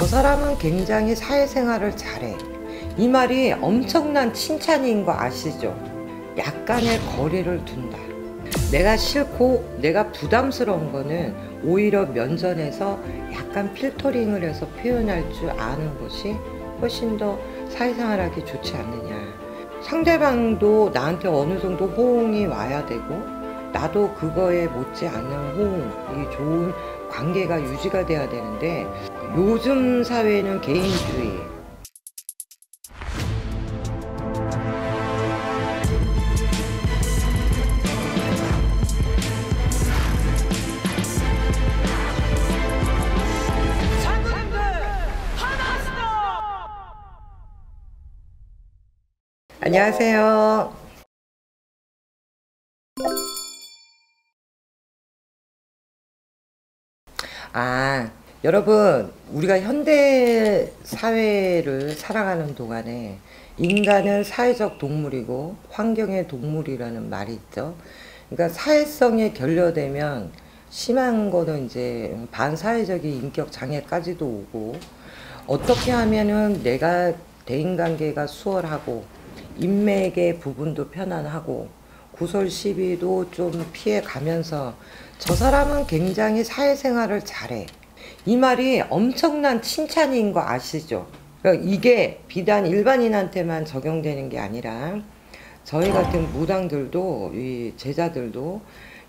저 사람은 굉장히 사회생활을 잘해. 이 말이 엄청난 칭찬인 거 아시죠? 약간의 거리를 둔다. 내가 싫고 내가 부담스러운 거는 오히려 면전에서 약간 필터링을 해서 표현할 줄 아는 것이 훨씬 더 사회생활하기 좋지 않느냐. 상대방도 나한테 어느 정도 호응이 와야 되고 나도 그거에 못지않은 호응이 좋은 관계가 유지가 돼야 되는데, 요즘 사회는 개인주의, 안녕하세요. 여러분, 우리가 현대 사회를 살아가는 동안에 인간은 사회적 동물이고 환경의 동물이라는 말이 있죠. 그러니까 사회성에 결여되면 심한 거는 이제 반사회적인 인격 장애까지도 오고, 어떻게 하면은 내가 대인관계가 수월하고 인맥의 부분도 편안하고 구설 시비도 좀 피해가면서 저 사람은 굉장히 사회생활을 잘해. 이 말이 엄청난 칭찬인 거 아시죠? 그러니까 이게 비단 일반인한테만 적용되는 게 아니라 저희 같은 무당들도, 이 제자들도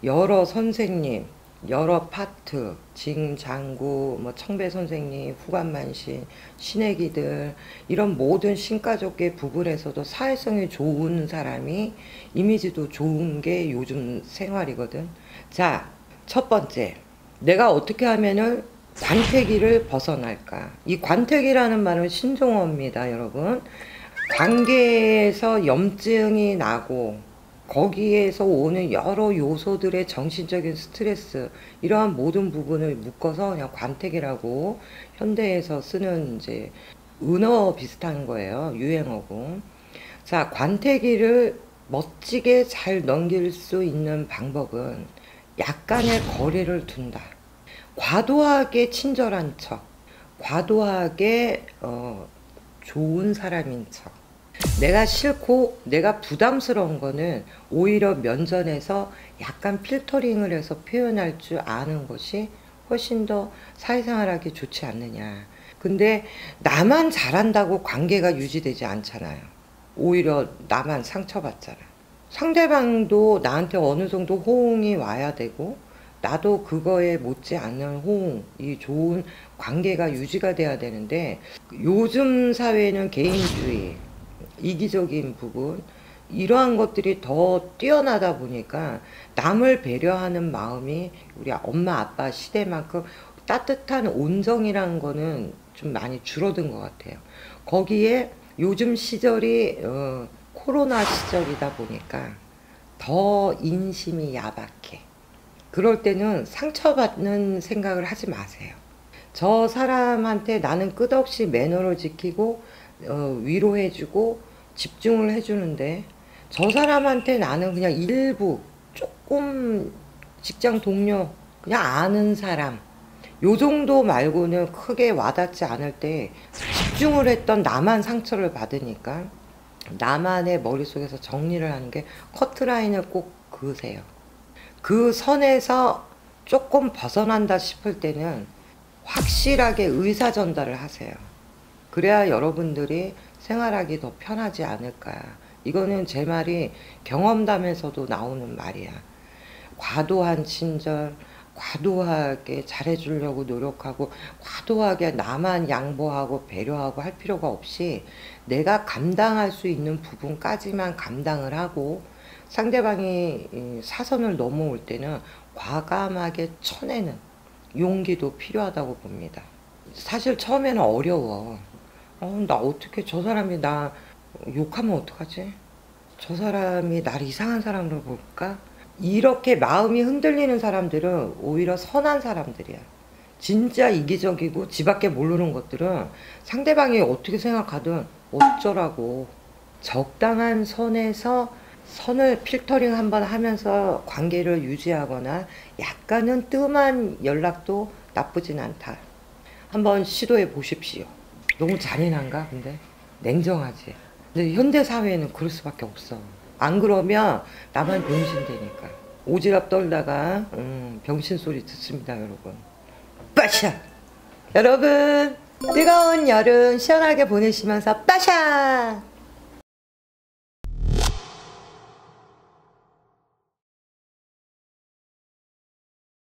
여러 선생님, 여러 파트, 징, 장구, 뭐 청배 선생님, 후관만신, 신애기들, 이런 모든 신가족계 부분에서도 사회성이 좋은 사람이 이미지도 좋은 게 요즘 생활이거든. 자, 첫 번째, 내가 어떻게 하면은 관태기를 벗어날까? 이 관태기라는 말은 신종어입니다, 여러분. 관계에서 염증이 나고 거기에서 오는 여러 요소들의 정신적인 스트레스, 이러한 모든 부분을 묶어서 그냥 관태기라고 현대에서 쓰는 이제 은어 비슷한 거예요, 유행어고. 자, 관태기를 멋지게 잘 넘길 수 있는 방법은 약간의 거리를 둔다. 과도하게 친절한 척, 과도하게 좋은 사람인 척. 내가 싫고 내가 부담스러운 거는 오히려 면전에서 약간 필터링을 해서 표현할 줄 아는 것이 훨씬 더 사회생활하기 좋지 않느냐. 근데 나만 잘한다고 관계가 유지되지 않잖아요. 오히려 나만 상처받잖아. 상대방도 나한테 어느 정도 호응이 와야 되고 나도 그거에 못지않은 호응이 좋은 관계가 유지가 돼야 되는데, 요즘 사회는 개인주의, 이기적인 부분, 이러한 것들이 더 뛰어나다 보니까 남을 배려하는 마음이 우리 엄마 아빠 시대만큼 따뜻한 온정이라는 거는 좀 많이 줄어든 것 같아요. 거기에 요즘 시절이 코로나 시절이다 보니까 더 인심이 야박해. 그럴 때는 상처받는 생각을 하지 마세요. 저 사람한테 나는 끝없이 매너를 지키고 위로해주고 집중을 해주는데, 저 사람한테 나는 그냥 일부, 조금 직장 동료, 그냥 아는 사람, 요 정도 말고는 크게 와닿지 않을 때 집중을 했던 나만 상처를 받으니까 나만의 머릿속에서 정리를 하는 게, 커트라인을 꼭 그으세요. 그 선에서 조금 벗어난다 싶을 때는 확실하게 의사 전달을 하세요. 그래야 여러분들이 생활하기 더 편하지 않을까. 이거는 제 말이 경험담에서도 나오는 말이야. 과도한 친절, 과도하게 잘해주려고 노력하고 과도하게 나만 양보하고 배려하고 할 필요가 없이 내가 감당할 수 있는 부분까지만 감당을 하고, 상대방이 사선을 넘어올 때는 과감하게 쳐내는 용기도 필요하다고 봅니다. 사실 처음에는 어려워. 나 어떻게, 저 사람이 나 욕하면 어떡하지? 저 사람이 나를 이상한 사람으로 볼까? 이렇게 마음이 흔들리는 사람들은 오히려 선한 사람들이야. 진짜 이기적이고 지밖에 모르는 것들은 상대방이 어떻게 생각하든 어쩌라고. 적당한 선에서 선을 필터링 한번 하면서 관계를 유지하거나, 약간은 뜸한 연락도 나쁘진 않다. 한번 시도해 보십시오. 너무 잔인한가? 근데 냉정하지. 근데 현대사회에는 그럴 수밖에 없어. 안 그러면 나만 병신되니까. 오지랖 떨다가 병신 소리 듣습니다, 여러분. 빠샤! 여러분, 뜨거운 여름 시원하게 보내시면서 빠샤!